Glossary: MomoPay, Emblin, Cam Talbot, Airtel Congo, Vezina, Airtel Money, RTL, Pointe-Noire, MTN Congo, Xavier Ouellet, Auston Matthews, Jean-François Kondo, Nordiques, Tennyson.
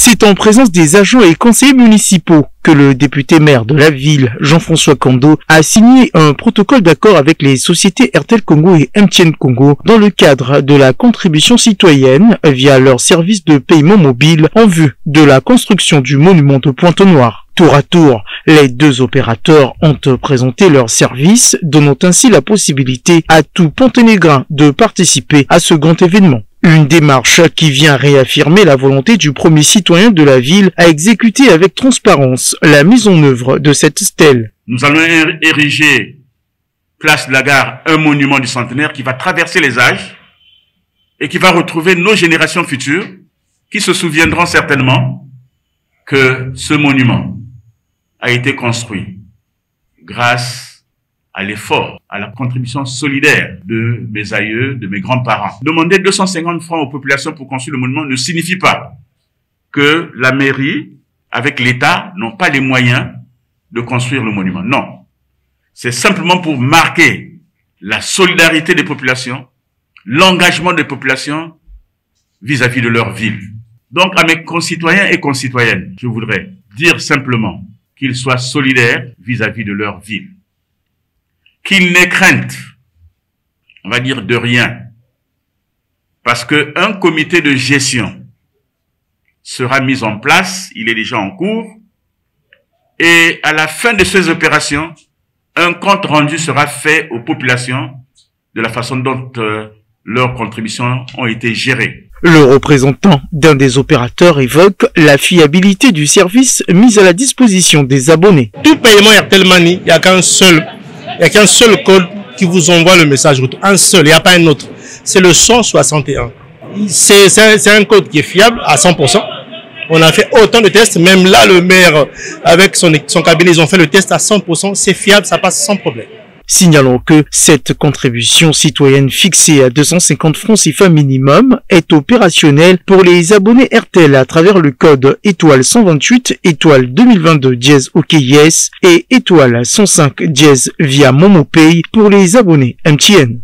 C'est en présence des agents et conseillers municipaux que le député maire de la ville, Jean-François Kondo, a signé un protocole d'accord avec les sociétés Airtel Congo et MTN Congo dans le cadre de la contribution citoyenne via leur service de paiement mobile en vue de la construction du monument de Pointe-Noire. Tour à tour, les deux opérateurs ont présenté leurs services, donnant ainsi la possibilité à tout Ponténégrin de participer à ce grand événement. Une démarche qui vient réaffirmer la volonté du premier citoyen de la ville à exécuter avec transparence la mise en œuvre de cette stèle. Nous allons ériger, place de la gare, un monument du centenaire qui va traverser les âges et qui va retrouver nos générations futures qui se souviendront certainement que ce monument a été construit grâce à l'effort, à la contribution solidaire de mes aïeux, de mes grands-parents. Demander 250 francs aux populations pour construire le monument ne signifie pas que la mairie, avec l'État, n'ont pas les moyens de construire le monument. Non. C'est simplement pour marquer la solidarité des populations, l'engagement des populations vis-à-vis de leur ville. Donc, à mes concitoyens et concitoyennes, je voudrais dire simplement qu'ils soient solidaires vis-à-vis de leur ville. Qu'ils n'aient crainte, on va dire, de rien. Parce que un comité de gestion sera mis en place, il est déjà en cours, et à la fin de ces opérations, un compte rendu sera fait aux populations de la façon dont leurs contributions ont été gérées. Le représentant d'un des opérateurs évoque la fiabilité du service mis à la disposition des abonnés. Tout paiement Airtel Money, il n'y a qu'un seul. Il n'y a qu'un seul code qui vous envoie le message route. Un seul, il n'y a pas un autre. C'est le 161. C'est un code qui est fiable à 100%. On a fait autant de tests. Même là, le maire, avec son cabinet, ils ont fait le test à 100%. C'est fiable, ça passe sans problème. Signalons que cette contribution citoyenne fixée à 250 francs CFA minimum est opérationnelle pour les abonnés RTL à travers le code étoile 128 étoile 2022 dièse OKIS et étoile 105 dièse via MomoPay pour les abonnés MTN.